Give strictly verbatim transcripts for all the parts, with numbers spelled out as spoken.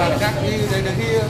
và các đi đến kia.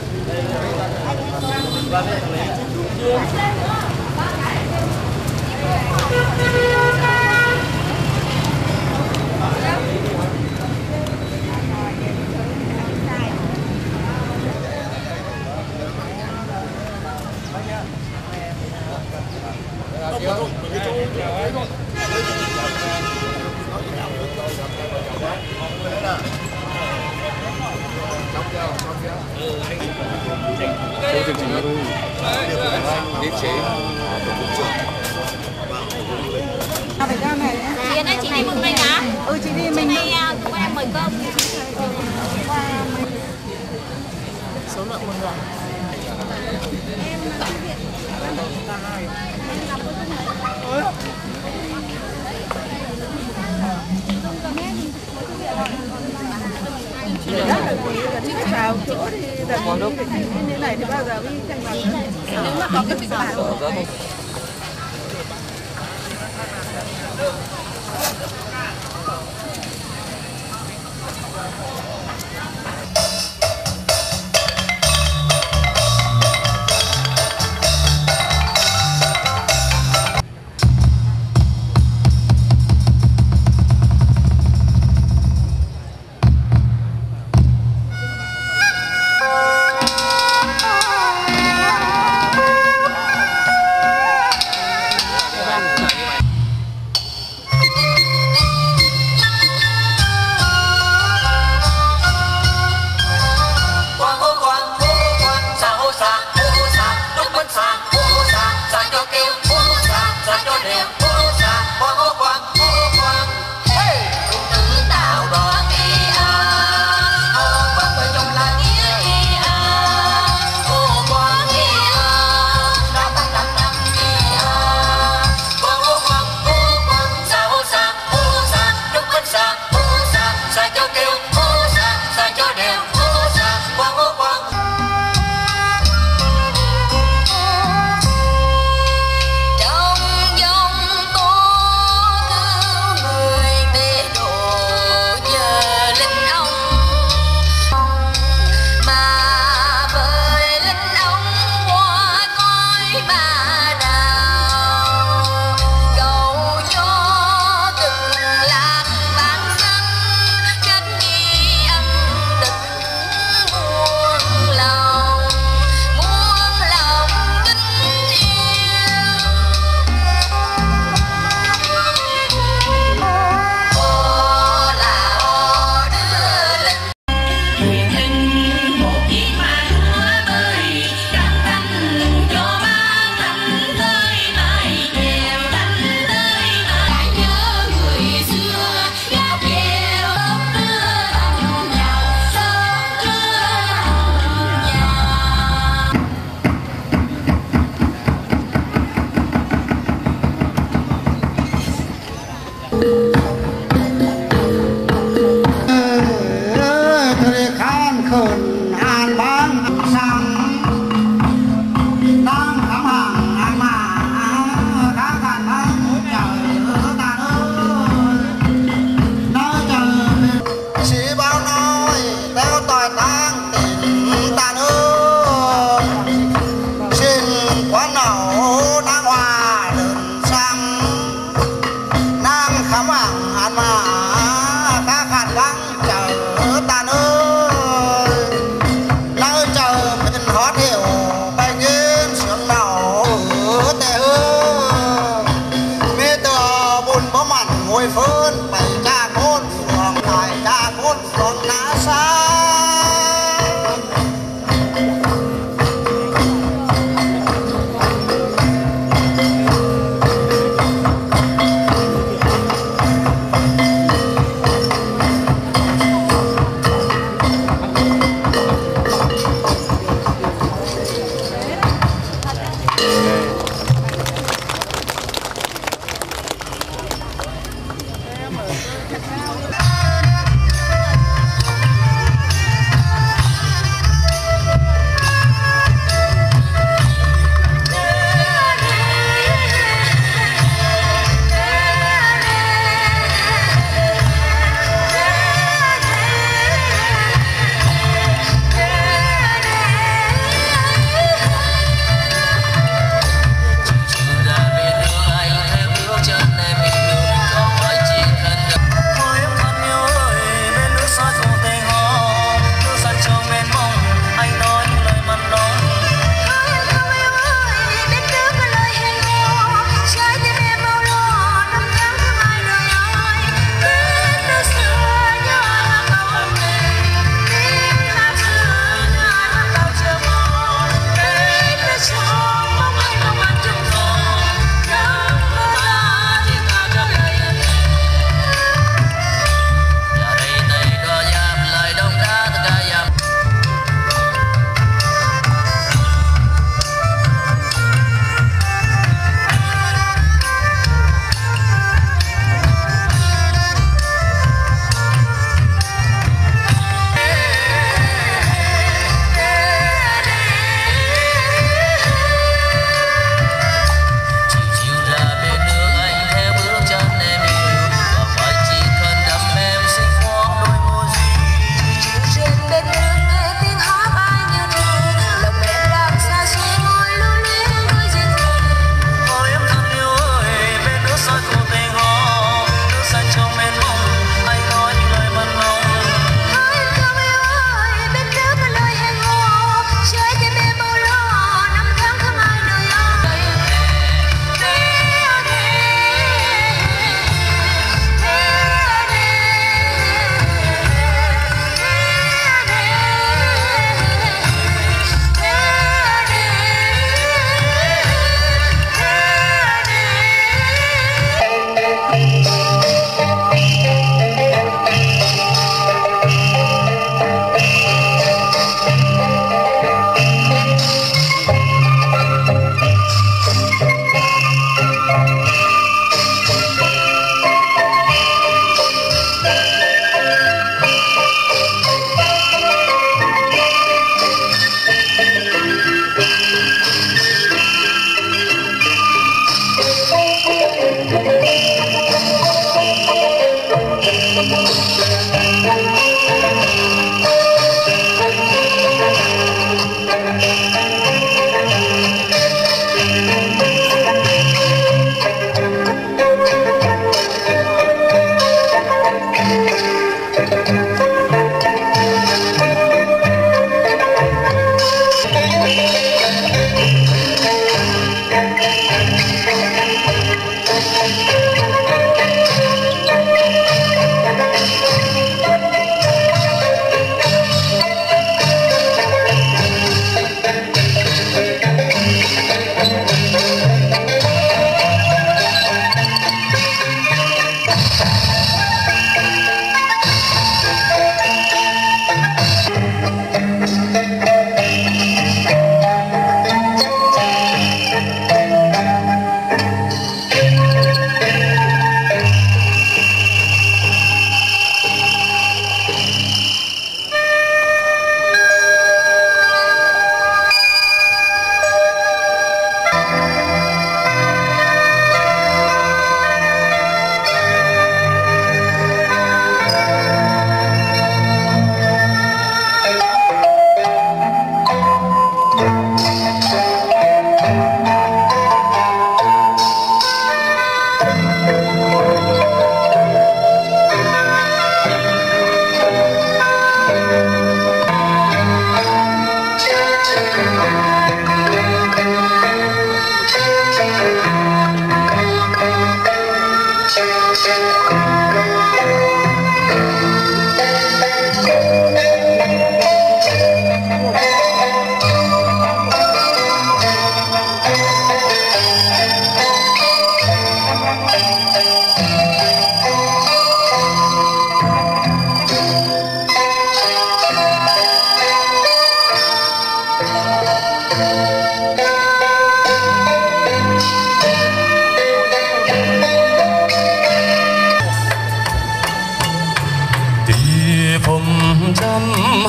Phơn bày cha cốt xuống, bày cha cốt xuống ngã xa.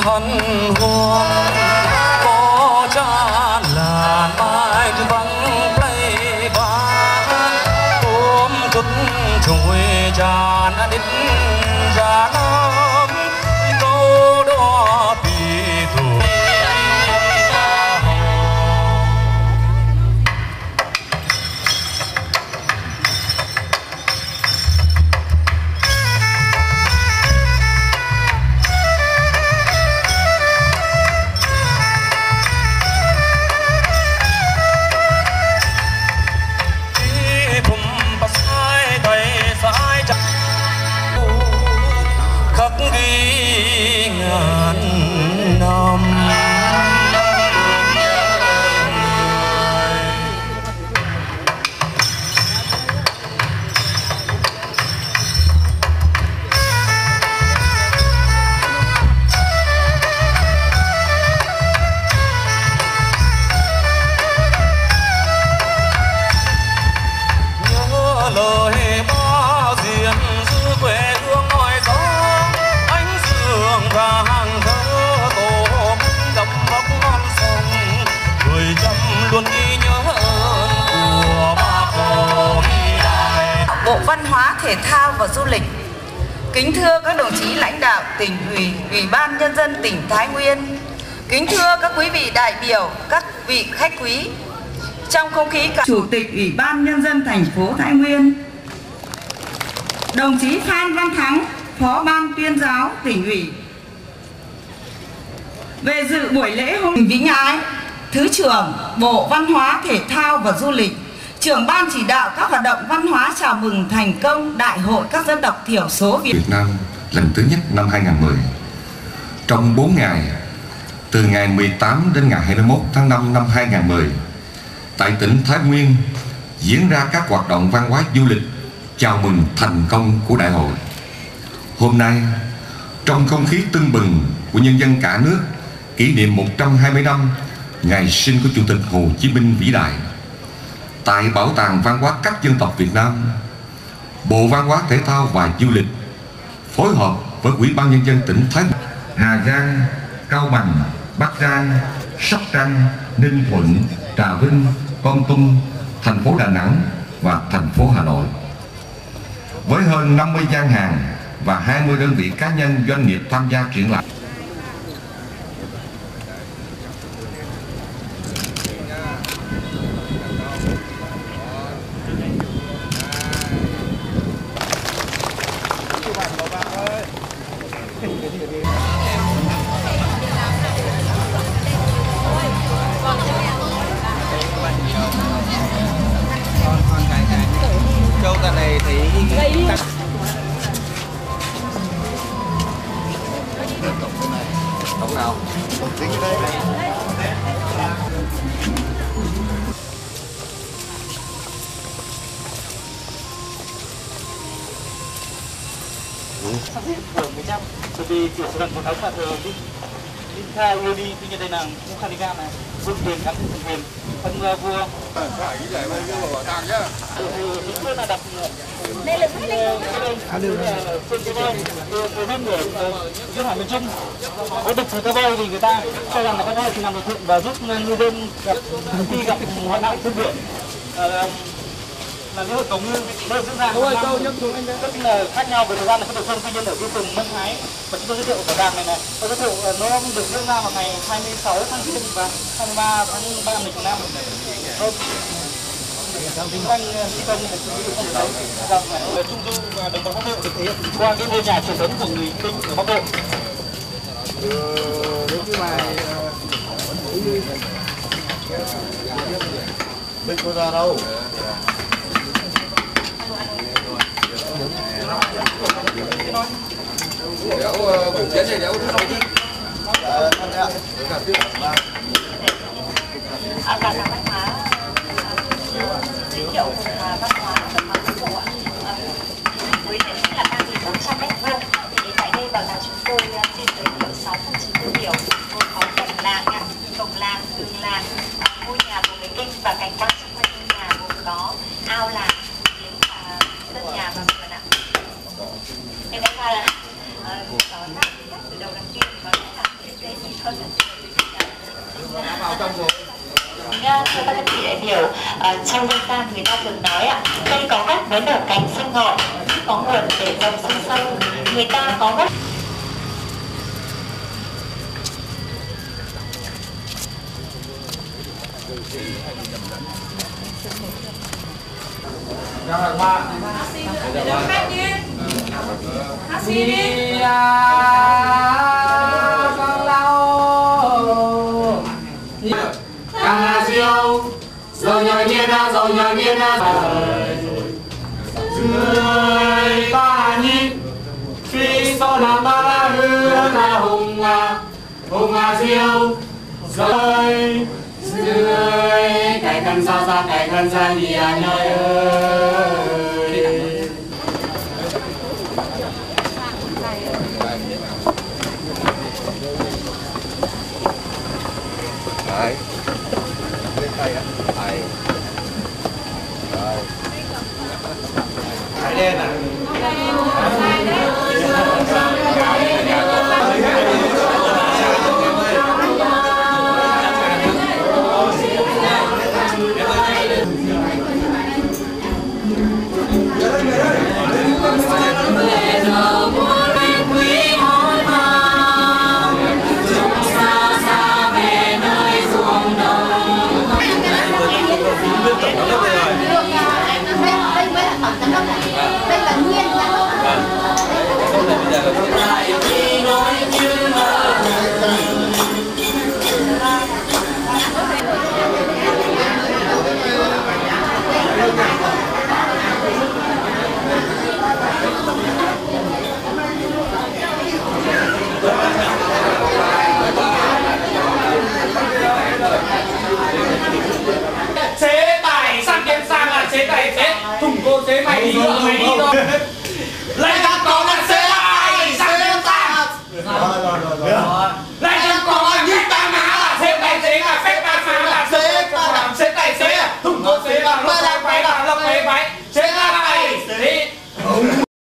hân hoan, có cha là mai vắng tay vàng, ôm thức chuối tràn đít ra lắm câu đó bị thù. Văn hóa, thể thao và du lịch. Kính thưa các đồng chí lãnh đạo tỉnh ủy, ủy ban nhân dân tỉnh Thái Nguyên. Kính thưa các quý vị đại biểu, các vị khách quý. Trong không khí cả... Chủ tịch Ủy ban nhân dân thành phố Thái Nguyên, đồng chí Phan Văn Thắng, Phó ban tuyên giáo tỉnh ủy. Về dự buổi lễ hôm Vĩnh Ái, Thứ trưởng Bộ Văn hóa, Thể thao và Du lịch, trưởng ban chỉ đạo các hoạt động văn hóa chào mừng thành công Đại hội các dân tộc thiểu số Việt, Việt Nam lần thứ nhất năm hai nghìn không trăm mười. Trong bốn ngày, từ ngày mười tám đến ngày hai mươi mốt tháng năm năm hai nghìn không trăm mười, tại tỉnh Thái Nguyên diễn ra các hoạt động văn hóa du lịch chào mừng thành công của đại hội. Hôm nay, trong không khí tưng bừng của nhân dân cả nước kỷ niệm một trăm hai mươi năm ngày sinh của Chủ tịch Hồ Chí Minh vĩ đại, tại Bảo tàng Văn hóa các dân tộc Việt Nam, Bộ Văn hóa, Thể thao và Du lịch phối hợp với Ủy ban nhân dân tỉnh Thái Nguyên, Hà Giang, Cao Bằng, Bắc Giang, Sóc Trăng, Ninh Thuận, Trà Vinh, Con Tum, thành phố Đà Nẵng và thành phố Hà Nội. Với hơn năm mươi gian hàng và hai mươi đơn vị cá nhân doanh nghiệp tham gia triển lãm. Có đực cá voi thì người ta cho rằng là cá voi thì làm được thuận và giúp ngư dân gặp khi gặp hoạn nạn trên biển là lễ hội cầu ngư diễn ra mỗi năm, tất nhiên là khác nhau về thời gian là các địa phương. Tuy nhiên ở cái vùng Mân Thái mà chúng tôi giới thiệu bảo tàng này này, tôi giới thiệu nó được diễn ra vào ngày hai mươi sáu tháng giêng và hai mươi ba tháng ba lịch Nam. Kinh doanh thi công của chúng tôi rằng là Trung Du và đồng bằng Bắc Bộ thực hiện qua cái ngôi nhà truyền thống của người Kinh ở Bắc Bộ. Đến cái bài bên cô ra đâu? Đéo buổi chiến này đéo thôi chứ. Kiểu vùng văn hóa đồng bằng Bắc Bộ ạ, với diện tích là ba nghìn bốn trăm mét vuông thì tại đây bảo tàng chúng tôi xin giới thiệu sáu phần chín tiêu biểu gồm có cảnh làng ạ, cổng làng, tường làng, ngôi nhà của người Kinh và cảnh quan xung quanh ngôi nhà gồm có ao làng, giếng và sân nhà và vườn ạ. Em đã qua là có tác từ đầu làm tuyên và cũng là Thưa các anh chị đại biểu, trong dân gian người ta thường nói ạ, cây có gốc mới nở cánh xanh ngọn, có nguồn để dòng sông sâu, người ta có gốc. Rồi nhờ nhiên ra, rồi nhờ nhiên ra người ta nhìn khi sau làm ba la hương là hùng à, hùng à diêu rơi dưới cái thân xa xa cái thân xa đi à nơi ơi đấy. Hãy subscribe cho kênh Ghiền Mì Gõ để không bỏ lỡ những video hấp dẫn.